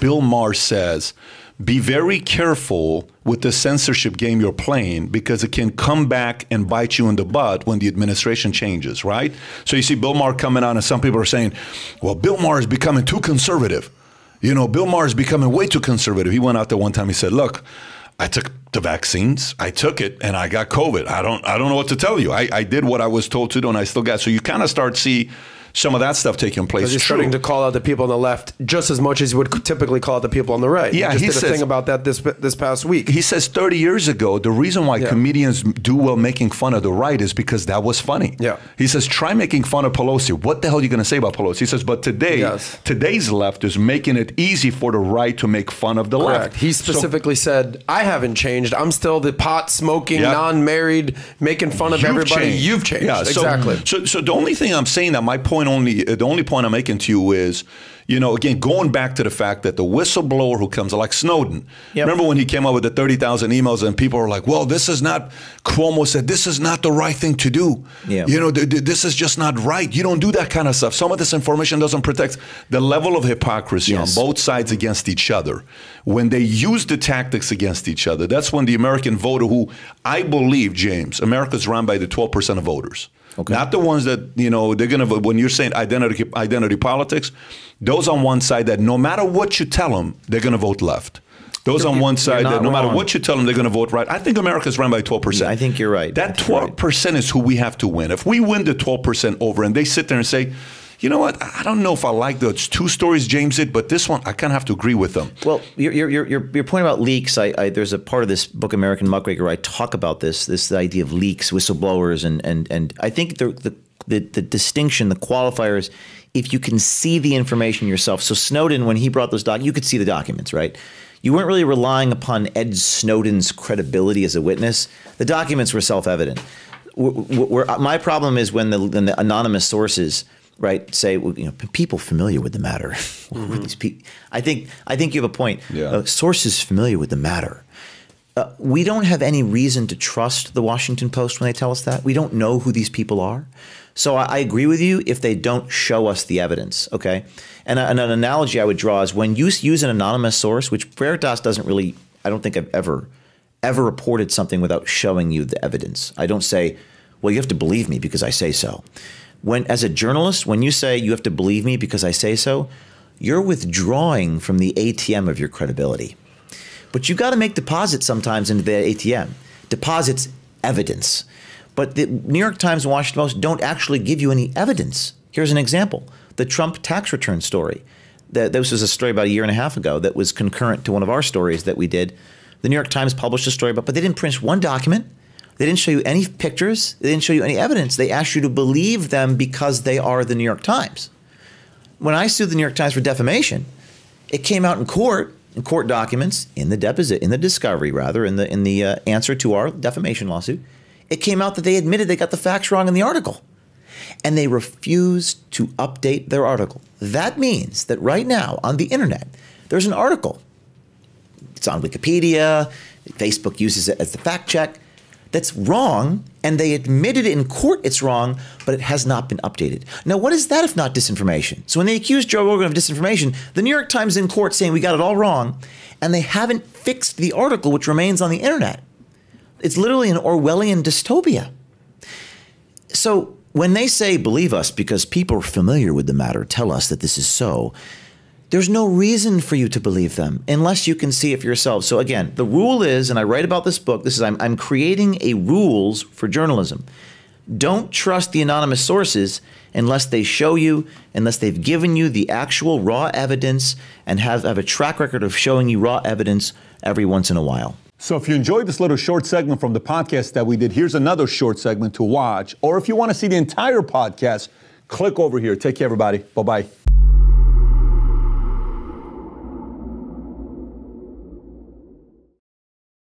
Bill Maher says, be very careful with the censorship game you're playing, because it can come back and bite you in the butt when the administration changes, right? So you see Bill Maher coming on and some people are saying, well, Bill Maher is becoming too conservative. You know, Bill Maher is becoming way too conservative. He went out there one time, he said, look, I took the vaccines, I took it, and I got COVID. I don't know what to tell you. I did what I was told to do, and I still got. So you kind of start to see some of that stuff taking place. Because you're starting to call out the people on the left just as much as you would typically call out the people on the right. Yeah, he did a thing about that this past week. He says 30 years ago, the reason why comedians do well making fun of the right is because that was funny. Yeah. He says, try making fun of Pelosi. What the hell are you going to say about Pelosi? He says, but today, today's left is making it easy for the right to make fun of the left. He specifically said, I haven't changed. I'm still the pot smoking, non-married, making fun of everybody. You've changed. Yeah, exactly. So the only thing I'm saying that my point the only point I'm making to you is, you know, again, going back to the fact that the whistleblower who comes, like Snowden, remember when he came out with the 30,000 emails and people were like, well, this is not, Cuomo said, this is not the right thing to do. Yeah. You know, this is just not right. You don't do that kind of stuff. Some of this information doesn't protect. The level of hypocrisy on both sides against each other, when they use the tactics against each other, that's when the American voter, who I believe, James, America's run by the 12% of voters. Okay. Not the ones that, you know, they're going to, when you're saying identity politics, those on one side that no matter what you tell them, they're going to vote left. Those on one side that no matter what you tell them, they're going to vote right. I think America's run by 12%. I think you're right. That 12% is who we have to win. If we win the 12% over and they sit there and say, you know what, I don't know if I like those two stories James did, but this one, I kind of have to agree with them. Well, your point about leaks, there's a part of this book, American Muckraker, where I talk about this idea of leaks, whistleblowers, and I think the distinction, the qualifier is if you can see the information yourself. So Snowden, when he brought those documents, you could see the documents, right? You weren't really relying upon Ed Snowden's credibility as a witness. The documents were self-evident. My problem is when the anonymous sources say, well, you know, people familiar with the matter. I think you have a point. Yeah. Sources familiar with the matter. We don't have any reason to trust the Washington Post when they tell us that. We don't know who these people are. So I agree with you if they don't show us the evidence. Okay. And an analogy I would draw is when you use an anonymous source, which Veritas doesn't really, I don't think I've ever reported something without showing you the evidence. I don't say, well, you have to believe me because I say so. When, as a journalist, when you say you have to believe me because I say so, you're withdrawing from the ATM of your credibility. But you got to make deposits sometimes into the ATM. Deposits, evidence. But the New York Times and Washington Post don't actually give you any evidence. Here's an example. The Trump tax return story. This was a story about a year and a half ago that was concurrent to one of our stories that we did. The New York Times published a story about, but they didn't print one document. They didn't show you any pictures. They didn't show you any evidence. They asked you to believe them because they are the New York Times. When I sued the New York Times for defamation, it came out in court documents, in the deposition, in the discovery rather, in the answer to our defamation lawsuit, it came out that they admitted they got the facts wrong in the article, and they refused to update their article. That means that right now on the internet, there's an article. It's on Wikipedia. Facebook uses it as the fact check. That's wrong, and they admitted in court it's wrong, but it has not been updated. Now, what is that if not disinformation? So when they accused Joe Rogan of disinformation, the New York Times in court saying we got it all wrong, and they haven't fixed the article, which remains on the internet. It's literally an Orwellian dystopia. So when they say, believe us, because people familiar with the matter tell us that this is so, there's no reason for you to believe them unless you can see it for yourself. So again, the rule is, and I write about this book, this is, I'm creating a rules for journalism. Don't trust the anonymous sources unless they show you, unless they've given you the actual raw evidence and have a track record of showing you raw evidence every once in a while. So if you enjoyed this little short segment from the podcast that we did, here's another short segment to watch. Or if you want to see the entire podcast, click over here. Take care, everybody. Bye-bye.